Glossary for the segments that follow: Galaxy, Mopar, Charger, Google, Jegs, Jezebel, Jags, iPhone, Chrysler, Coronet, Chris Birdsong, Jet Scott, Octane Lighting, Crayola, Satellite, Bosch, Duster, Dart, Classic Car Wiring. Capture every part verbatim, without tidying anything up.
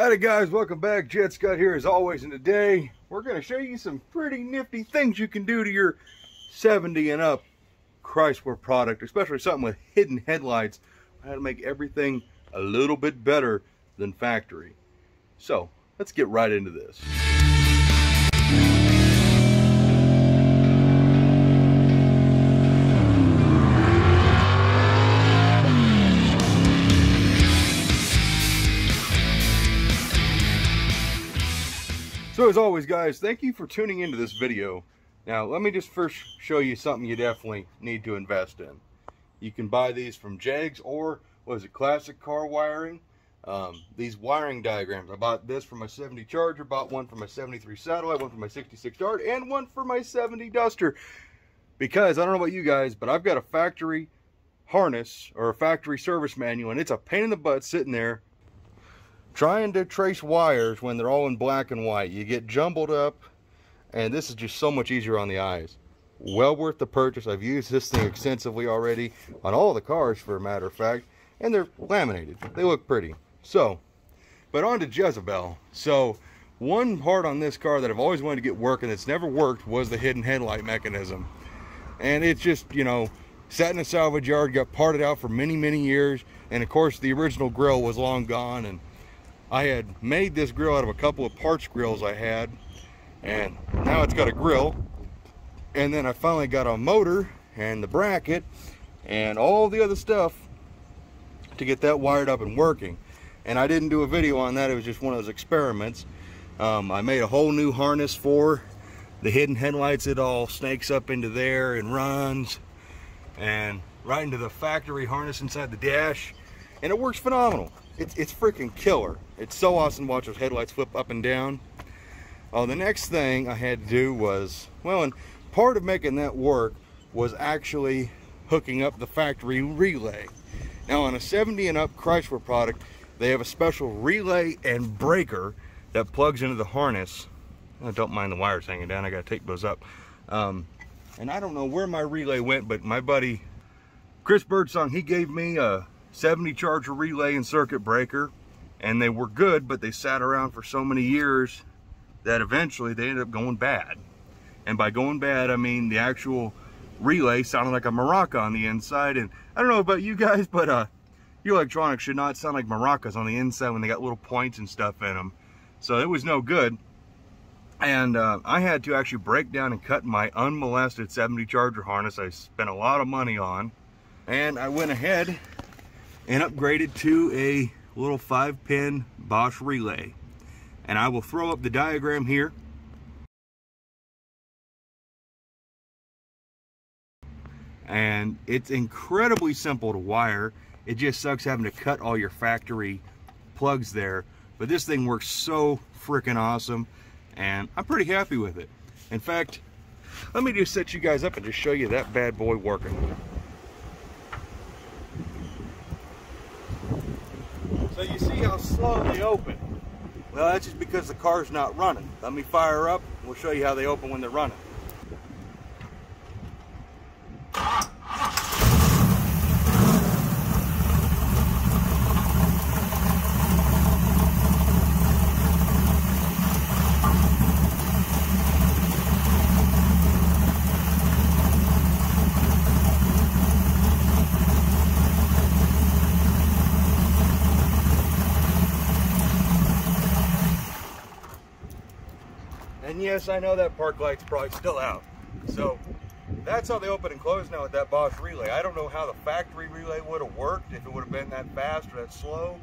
Howdy guys, welcome back. Jet Scott here as always, and today we're going to show you some pretty nifty things you can do to your seventy and up Chrysler product, especially something with hidden headlights. How to make everything a little bit better than factory. So let's get right into this. So as always guys, thank you for tuning into this video. Now let me just first show you something you definitely need to invest in. You can buy these from Jags or what is it, Classic Car Wiring. Um, these wiring diagrams, I bought this from my seventy Charger, bought one from my seventy-three Satellite, one from my sixty-six Dart, and one for my seventy Duster. Because, I don't know about you guys, but I've got a factory harness or a factory service manual and it's a pain in the butt sitting there trying to trace wires when they're all in black and white. You get jumbled up, and this is just so much easier on the eyes. Well worth the purchase. I've used this thing extensively already on all the cars, for a matter of fact, and they're laminated. They look pretty. So, but on to Jezebel. So, one part on this car that I've always wanted to get working that's never worked was the hidden headlight mechanism. And it's just, you know, sat in a salvage yard, got parted out for many, many years, and of course the original grill was long gone, and I had made this grill out of a couple of parts grills I had, and now it's got a grill, and then I finally got a motor and the bracket and all the other stuff to get that wired up and working. And I didn't do a video on that. It was just one of those experiments. um, I made a whole new harness for the hidden headlights. It all snakes up into there and runs and right into the factory harness inside the dash, and it works phenomenal. It's, it's freaking killer. It's so awesome to watch those headlights flip up and down. Oh, the next thing I had to do was, well, and part of making that work was actually hooking up the factory relay. Now on a seventy and up Chrysler product, they have a special relay and breaker that plugs into the harness. I don't mind the wires hanging down. I gotta take those up. Um, and I don't know where my relay went, but my buddy, Chris Birdsong, he gave me a seventy Charger relay and circuit breaker, and they were good, but they sat around for so many years that eventually they ended up going bad. And by going bad, I mean the actual relay sounded like a maraca on the inside. And I don't know about you guys, but uh, your electronics should not sound like maracas on the inside when they got little points and stuff in them. So it was no good. And uh, I had to actually break down and cut my unmolested seventy Charger harness I spent a lot of money on. And I went ahead and upgraded to a little five pin Bosch relay. And I will throw up the diagram here. And it's incredibly simple to wire. It just sucks having to cut all your factory plugs there. But this thing works so freaking awesome. And I'm pretty happy with it. In fact, let me just set you guys up and just show you that bad boy working. So you see how slow they open. Well, that's just because the car's not running. Let me fire up, and we'll show you how they open when they're running. And yes, I know that park light's probably still out. So that's how they open and close now with that Bosch relay. I don't know how the factory relay would have worked, if it would have been that fast or that slow,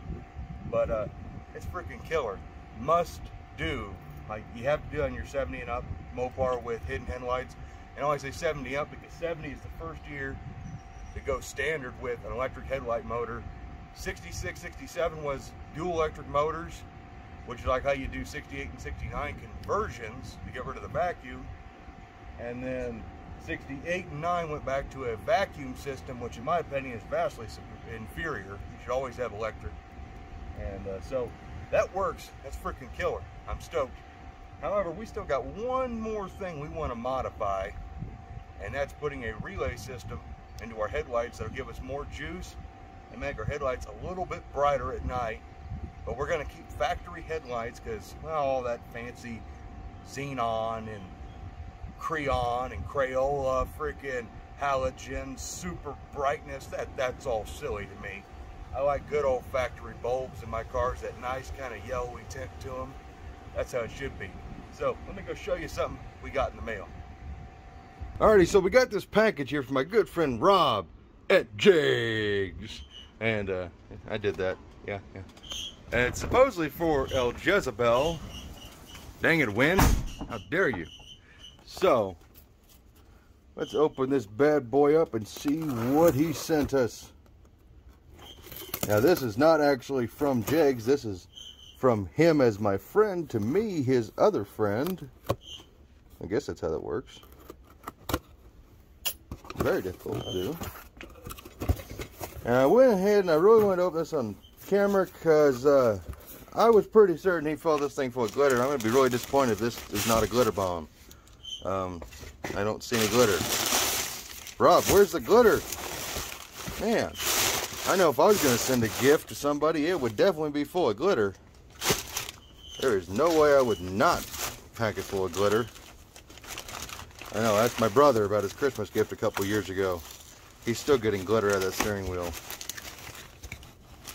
but uh, it's freaking killer. Must do. Like you have to do on your seventy and up Mopar with hidden headlights. And I always say seventy up because seventy is the first year to go standard with an electric headlight motor. sixty-six, sixty-seven was dual electric motors, which is like how you do sixty-eight and sixty-nine conversions to get rid of the vacuum. And then sixty-eight and nine went back to a vacuum system, which in my opinion is vastly inferior. You should always have electric. And uh, so that works. That's freaking killer. I'm stoked. However, we still got one more thing we want to modify, and that's putting a relay system into our headlights that'll give us more juice and make our headlights a little bit brighter at night. But we're going to keep factory headlights because, well, all that fancy xenon and creon and Crayola freaking halogen super brightness, that that's all silly to me. I like good old factory bulbs in my cars, that nice kind of yellowy tint to them. That's how it should be. So let me go show you something we got in the mail. Alrighty, so we got this package here from my good friend Rob at Jags, and uh, I did that, yeah, yeah. And it's supposedly for El Jezebel. Dang it, Wynn, how dare you. So, let's open this bad boy up and see what he sent us. Now, this is not actually from Jegs. This is from him as my friend to me, his other friend. I guess that's how that works. Very difficult to do. And I went ahead and I really wanted to open this on camera because uh, I was pretty certain he filled this thing full of glitter. I'm going to be really disappointed if this is not a glitter bomb. Um, I don't see any glitter. Rob, where's the glitter? Man, I know if I was going to send a gift to somebody, it would definitely be full of glitter. There is no way I would not pack it full of glitter. I know, I asked my brother about his Christmas gift a couple years ago. He's still getting glitter out of that steering wheel.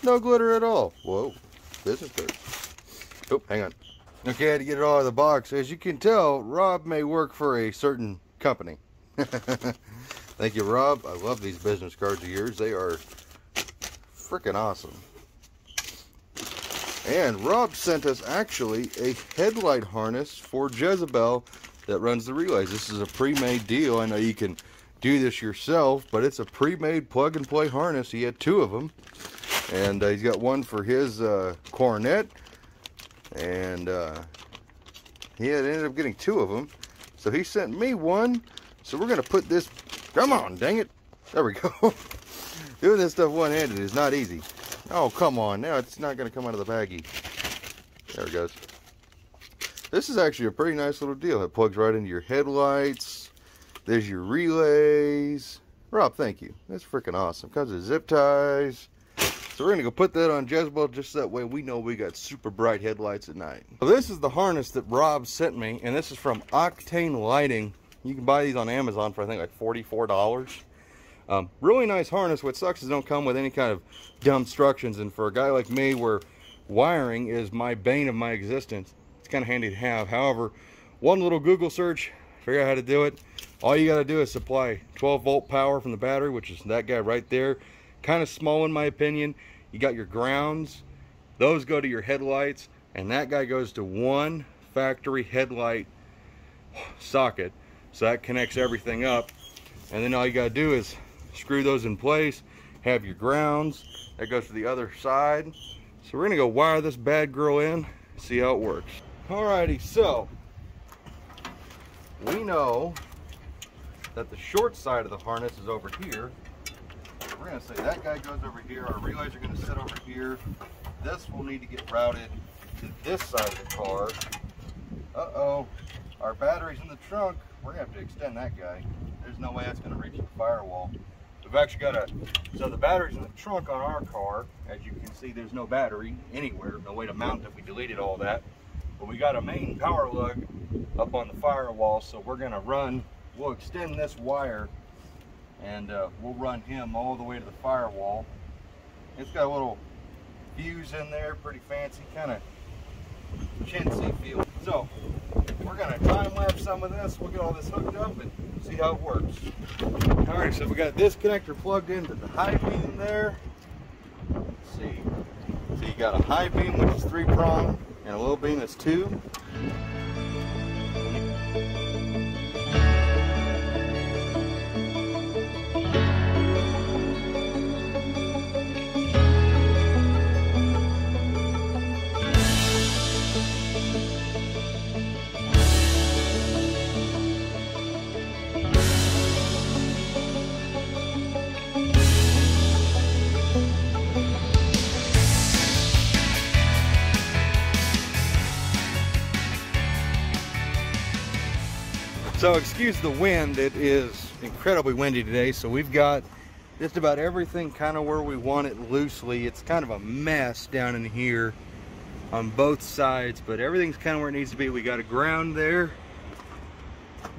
No glitter at all. Whoa, this is good. Oh, hang on. Okay, I had to get it all out of the box. As you can tell, Rob may work for a certain company. Thank you, Rob. I love these business cards of yours. They are freaking awesome. And Rob sent us actually a headlight harness for Jezebel that runs the relays. This is a pre-made deal. I know you can do this yourself, but it's a pre-made plug-and-play harness. He had two of them. And uh, he's got one for his uh, Coronet. And uh, he had ended up getting two of them, so he sent me one. So we're gonna put this. Come on, dang it! There we go. Doing this stuff one-handed is not easy. Oh, come on! Now it's not gonna come out of the baggie. There it goes. This is actually a pretty nice little deal. It plugs right into your headlights. There's your relays. Rob, thank you. That's freaking awesome. Comes with zip ties. So we're gonna go put that on Jezebel just that way we know we got super bright headlights at night. So this is the harness that Rob sent me, and this is from Octane Lighting. You can buy these on Amazon for I think like forty-four dollars. Um, really nice harness. What sucks is they don't come with any kind of dumb instructions, and for a guy like me where wiring is my bane of my existence, it's kind of handy to have. However, one little Google search, figure out how to do it. All you gotta do is supply twelve volt power from the battery, which is that guy right there. Kind of small in my opinion. You got your grounds, those go to your headlights, and that guy goes to one factory headlight socket, so that connects everything up. And then all you gotta do is screw those in place, have your grounds, that goes to the other side. So we're gonna go wire this bad girl in, see how it works. Alrighty, so we know that the short side of the harness is over here. We're going to say that guy goes over here, our relays are going to sit over here, this will need to get routed to this side of the car. Uh-oh, our battery's in the trunk, we're going to have to extend that guy. There's no way that's going to reach the firewall. We've actually got a, so the battery's in the trunk on our car, as you can see there's no battery anywhere, no way to mount it, we deleted all that. But we got a main power lug up on the firewall, so we're going to run, we'll extend this wire, and uh, we'll run him all the way to the firewall. It's got a little fuse in there, pretty fancy, kind of chintzy feel. So we're gonna time lapse some of this, we'll get all this hooked up and see how it works. All right, so we got this connector plugged into the high beam there. Let's see, so you got a high beam which is three prong and a low beam that's two. So excuse the wind, it is incredibly windy today, so we've got just about everything kind of where we want it loosely. It's kind of a mess down in here. on both sides, but everything's kind of where it needs to be. We got a ground there,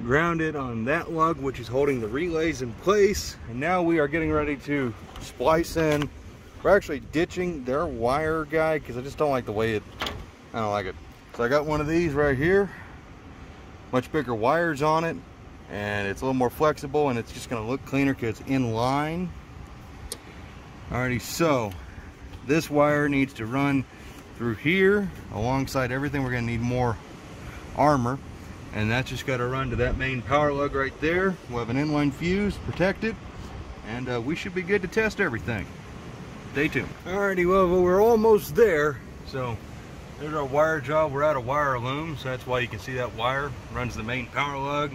grounded on that lug, which is holding the relays in place. And now we are getting ready to splice in. We're actually ditching their wire guy because I just don't like the way it, I don't like it. So I got one of these right here, much bigger wires on it, and it's a little more flexible, and it's just gonna look cleaner because it's in line. Alrighty, so this wire needs to run through here alongside everything. We're gonna need more armor, and that's just got to run to that main power lug right there. We'll have an inline fuse, protect it, and uh, we should be good to test everything. Stay tuned. Alrighty, well, we're almost there. So there's our wire job. We're out of wire loom, so that's why you can see that wire runs the main power lug,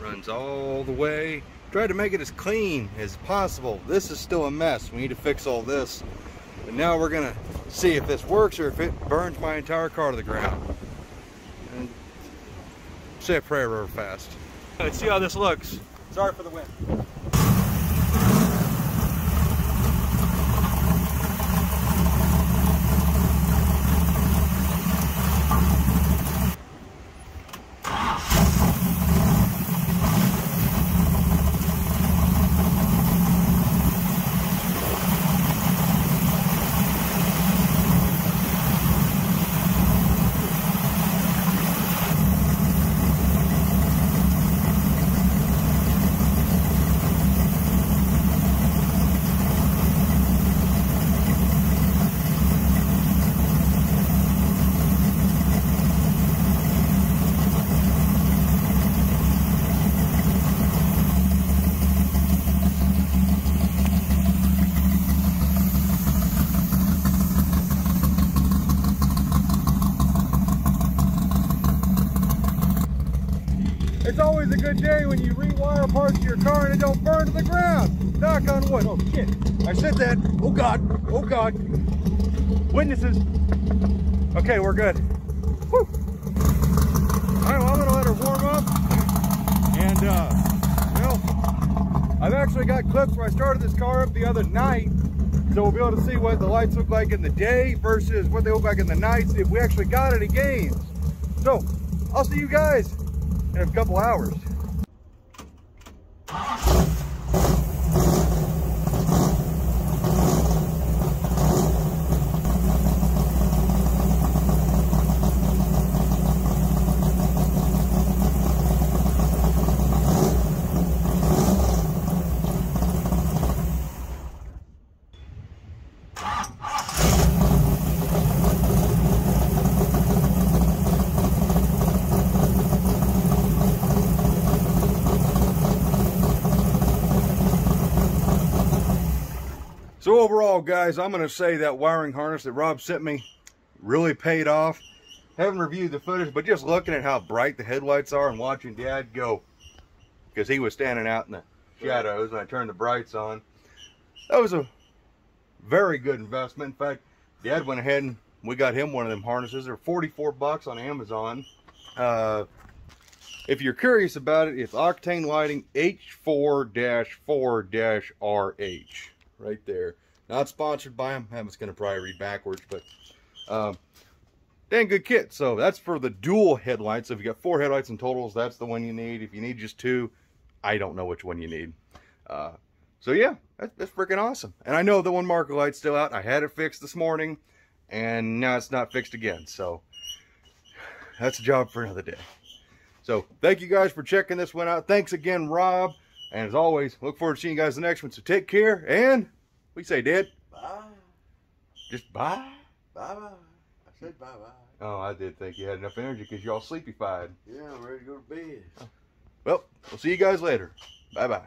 runs all the way. Tried to make it as clean as possible. This is still a mess. We need to fix all this. But now we're gonna see if this works or if it burns my entire car to the ground. And say a prayer real fast. Let's see how this looks. Sorry for the wind. It's always a good day when you rewire parts of your car and it don't burn to the ground. Knock on wood. Oh shit, I said that. Oh God, oh God. Witnesses. Okay, we're good. Woo. All right, well, I'm gonna let her warm up. And uh, well, I've actually got clips where I started this car up the other night. So we'll be able to see what the lights look like in the day versus what they look like in the night, see if we actually got any gains. So I'll see you guys in a couple hours. So overall, guys, I'm going to say that wiring harness that Rob sent me really paid off. Haven't reviewed the footage, but just looking at how bright the headlights are and watching Dad go, because he was standing out in the shadows and I turned the brights on. That was a very good investment. In fact, Dad went ahead and we got him one of them harnesses. They're forty-four bucks on Amazon. Uh, if you're curious about it, it's Octane Lighting H four four R H. Right there. Not sponsored by them. I'm just going to probably read backwards, but um, dang good kit. So that's for the dual headlights. So if you got four headlights in totals, that's the one you need. If you need just two, I don't know which one you need. Uh, so yeah, that's, that's freaking awesome. And I know the one marker light's still out. I had it fixed this morning, and now it's not fixed again. So that's a job for another day. So thank you guys for checking this one out. Thanks again, Rob. And as always, look forward to seeing you guys in the next one. So take care, and we say, Dad, bye. Just bye. Bye bye. I said bye bye. Oh, I did think you had enough energy because you're all sleepy-fied. Yeah, I'm ready to go to bed. Well, we'll see you guys later. Bye bye.